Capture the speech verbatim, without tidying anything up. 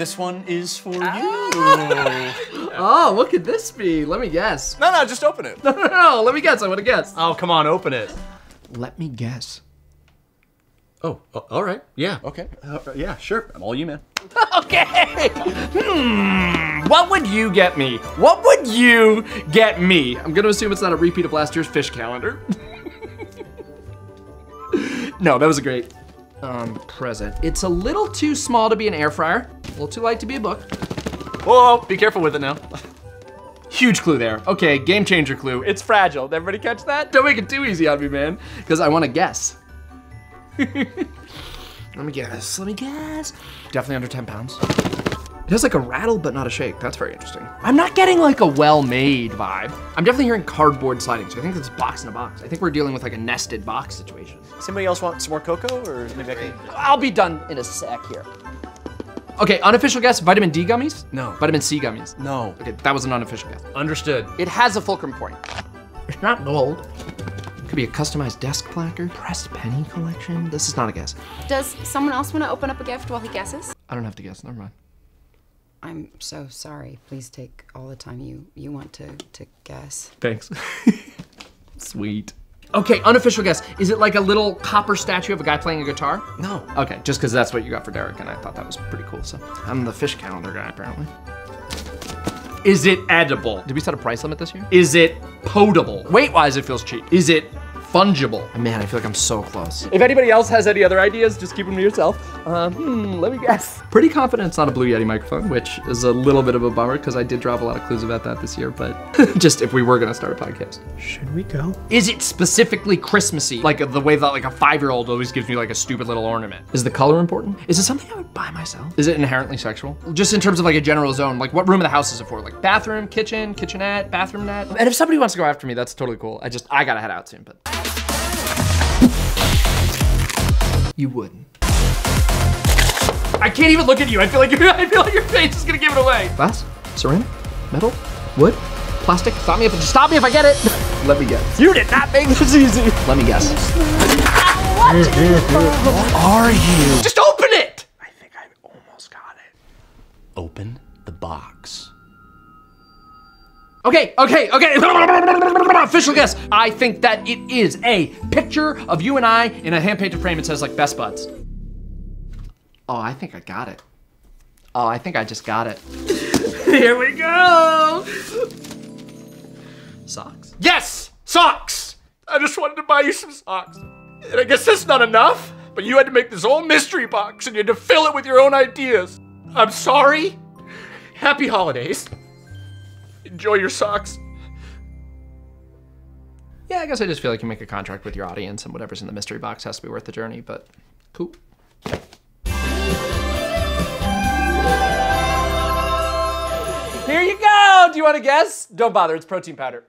This one is for ah. you. Oh, what could this be? Let me guess. No, no, just open it. No, no, no, let me guess. I want to guess. Oh, come on, open it. Let me guess. Oh, uh, all right. Yeah. Okay. Uh, yeah, sure. I'm all you, man. Okay. Hmm. What would you get me? What would you get me? I'm going to assume it's not a repeat of last year's fish calendar. No, that was a great um, present. It's a little too small to be an air fryer, a little too light to be a book. Whoa, be careful with it now. Huge clue there. Okay, game changer clue. It's fragile. Did everybody catch that? Don't make it too easy on me, man, because I want to guess. Let me guess, let me guess. Definitely under ten pounds. It has like a rattle, but not a shake. That's very interesting. I'm not getting like a well-made vibe. I'm definitely hearing cardboard sliding, so I think it's box in a box. I think we're dealing with like a nested box situation. Somebody else want some more cocoa, or maybe I can? I'll be done in a sec here. Okay, unofficial guess, vitamin D gummies? No. Vitamin C gummies? No. Okay, that was an unofficial guess. Understood. It has a fulcrum point. It's not gold. Could be a customized desk placard, pressed penny collection. This is not a guess. Does someone else want to open up a gift while he guesses? I don't have to guess, never mind. I'm so sorry. Please take all the time you, you want to, to guess. Thanks. Sweet. Okay, unofficial guess. Is it like a little copper statue of a guy playing a guitar? No. Okay, just because that's what you got for Derrick, and I thought that was pretty cool, so. I'm the fish calendar guy, apparently. Is it edible? Did we set a price limit this year? Is it potable? Weight-wise, it feels cheap. Is it fungible? Oh, man, I feel like I'm so close. If anybody else has any other ideas, just keep them to yourself. Um, hmm, let me guess. Pretty confident it's not a Blue Yeti microphone, which is a little bit of a bummer because I did drop a lot of clues about that this year, but just if we were gonna start a podcast. Should we go? Is it specifically Christmassy? Like the way that like a five-year-old always gives me like a stupid little ornament. Is the color important? Is it something I would buy myself? Is it inherently sexual? Just in terms of like a general zone, like what room of the house is it for? Like bathroom, kitchen, kitchenette, bathroom net? And if somebody wants to go after me, that's totally cool. I just, I gotta head out soon, but. You wouldn't. I can't even look at you. I feel like you're, I feel like your face is gonna give it away. Glass, ceramic, metal, wood, plastic. Stop me if just stop me if I get it. Let me guess. You did not make this easy. Let me guess. What are you? Just open it. I think I almost got it. Open the box. Okay, okay, okay. Official guess. I think that it is a picture of you and I in a hand-painted frame. It says like Best Buds. Oh, I think I got it. Oh, I think I just got it. Here we go. Socks? Yes, socks. I just wanted to buy you some socks. And I guess that's not enough, but you had to make this whole mystery box and you had to fill it with your own ideas. I'm sorry. Happy holidays. Enjoy your socks. Yeah, I guess I just feel like you make a contract with your audience and whatever's in the mystery box has to be worth the journey, but cool. Here you go! Do you want to guess? Don't bother, it's protein powder.